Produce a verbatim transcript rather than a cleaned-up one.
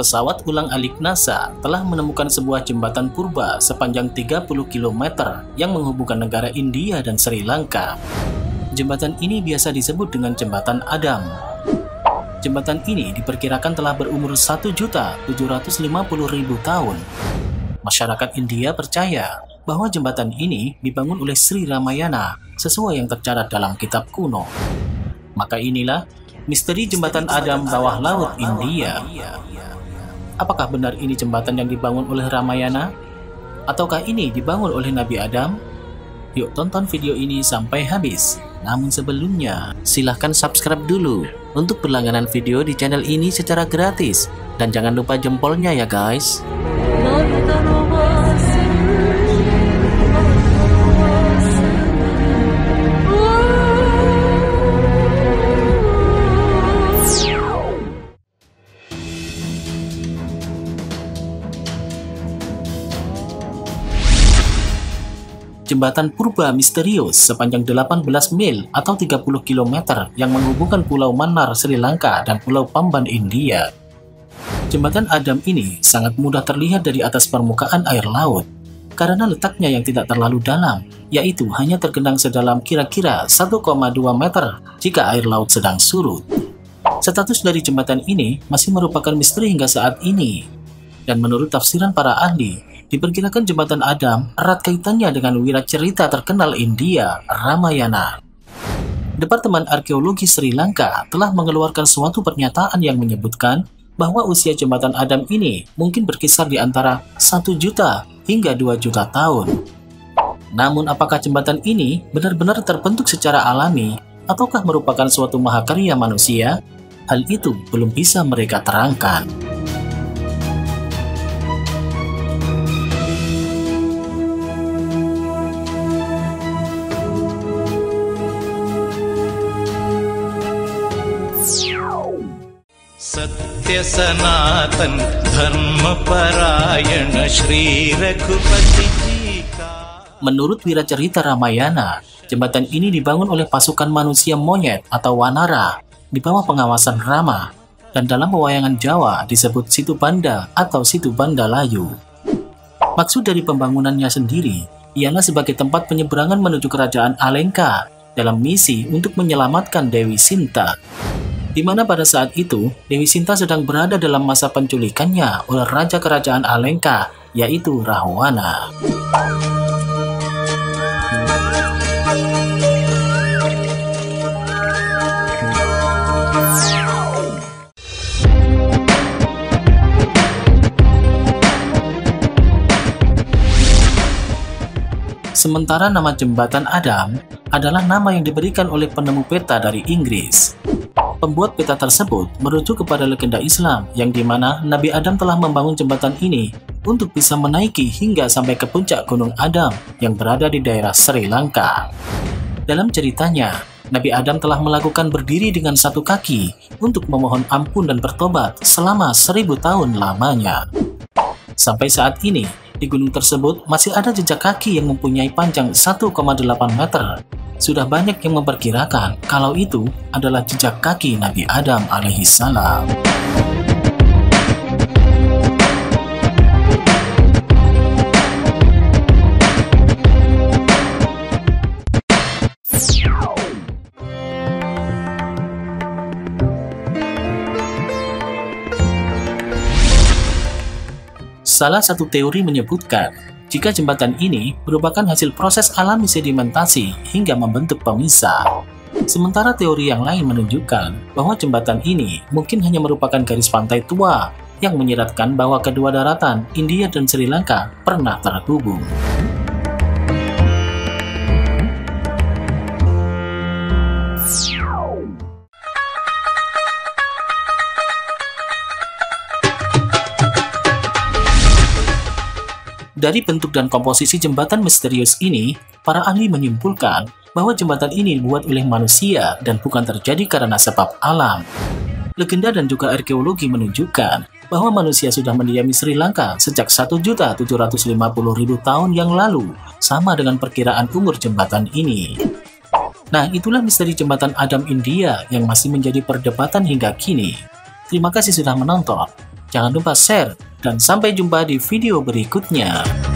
pesawat ulang-alik NASA telah menemukan sebuah jembatan purba sepanjang tiga puluh kilometer yang menghubungkan negara India dan Sri Lanka. Jembatan ini biasa disebut dengan Jembatan Adam. Jembatan ini diperkirakan telah berumur satu juta tujuh ratus lima puluh ribu tahun. Masyarakat India percaya bahwa jembatan ini dibangun oleh Sri Ramayana sesuai yang tercatat dalam kitab kuno. Maka inilah misteri Jembatan Adam bawah laut India. Apakah benar ini jembatan yang dibangun oleh Ramayana? Ataukah ini dibangun oleh Nabi Adam? Yuk tonton video ini sampai habis. Namun sebelumnya, silahkan subscribe dulu untuk berlangganan video di channel ini secara gratis. Dan jangan lupa jempolnya ya guys. Jembatan purba misterius sepanjang delapan belas mil atau tiga puluh kilometer yang menghubungkan Pulau Mannar, Sri Lanka dan Pulau Pamban, India. Jembatan Adam ini sangat mudah terlihat dari atas permukaan air laut karena letaknya yang tidak terlalu dalam, yaitu hanya tergenang sedalam kira-kira satu koma dua meter jika air laut sedang surut. Status dari jembatan ini masih merupakan misteri hingga saat ini. Dan menurut tafsiran para ahli, diperkirakan jembatan Adam erat kaitannya dengan wiracarita terkenal India, Ramayana. Departemen Arkeologi Sri Lanka telah mengeluarkan suatu pernyataan yang menyebutkan bahwa usia jembatan Adam ini mungkin berkisar di antara satu juta hingga dua juta tahun. Namun apakah jembatan ini benar-benar terbentuk secara alami ataukah merupakan suatu mahakarya manusia? Hal itu belum bisa mereka terangkan. Satya Sanatan Dharma Parayana Sri Raghupati Jika. Menurut wiracarita Ramayana, jembatan ini dibangun oleh pasukan manusia monyet atau wanara di bawah pengawasan Rama, dan dalam pewayangan Jawa disebut Situbanda atau Situbanda Layu. Maksud dari pembangunannya sendiri ialah sebagai tempat penyeberangan menuju kerajaan Alengka dalam misi untuk menyelamatkan Dewi Sinta, di mana pada saat itu Dewi Sinta sedang berada dalam masa penculikannya oleh Raja Kerajaan Alengka, yaitu Rahwana. Sementara nama Jembatan Adam adalah nama yang diberikan oleh penemu peta dari Inggris. Pembuat peta tersebut merujuk kepada legenda Islam yang dimana Nabi Adam telah membangun jembatan ini untuk bisa menaiki hingga sampai ke puncak Gunung Adam yang berada di daerah Sri Lanka. Dalam ceritanya, Nabi Adam telah melakukan berdiri dengan satu kaki untuk memohon ampun dan bertobat selama seribu tahun lamanya. Sampai saat ini, di gunung tersebut masih ada jejak kaki yang mempunyai panjang satu koma delapan meter. Sudah banyak yang memperkirakan kalau itu adalah jejak kaki Nabi Adam alaihi salam. Salah satu teori menyebutkan jika jembatan ini merupakan hasil proses alami sedimentasi hingga membentuk pemisah. Sementara teori yang lain menunjukkan bahwa jembatan ini mungkin hanya merupakan garis pantai tua yang menyiratkan bahwa kedua daratan, India dan Sri Lanka, pernah terhubung. Dari bentuk dan komposisi jembatan misterius ini, para ahli menyimpulkan bahwa jembatan ini dibuat oleh manusia dan bukan terjadi karena sebab alam. Legenda dan juga arkeologi menunjukkan bahwa manusia sudah mendiami Sri Lanka sejak satu juta tujuh ratus lima puluh ribu tahun yang lalu, sama dengan perkiraan umur jembatan ini. Nah, itulah misteri jembatan Adam India yang masih menjadi perdebatan hingga kini. Terima kasih sudah menonton. Jangan lupa share, dan sampai jumpa di video berikutnya.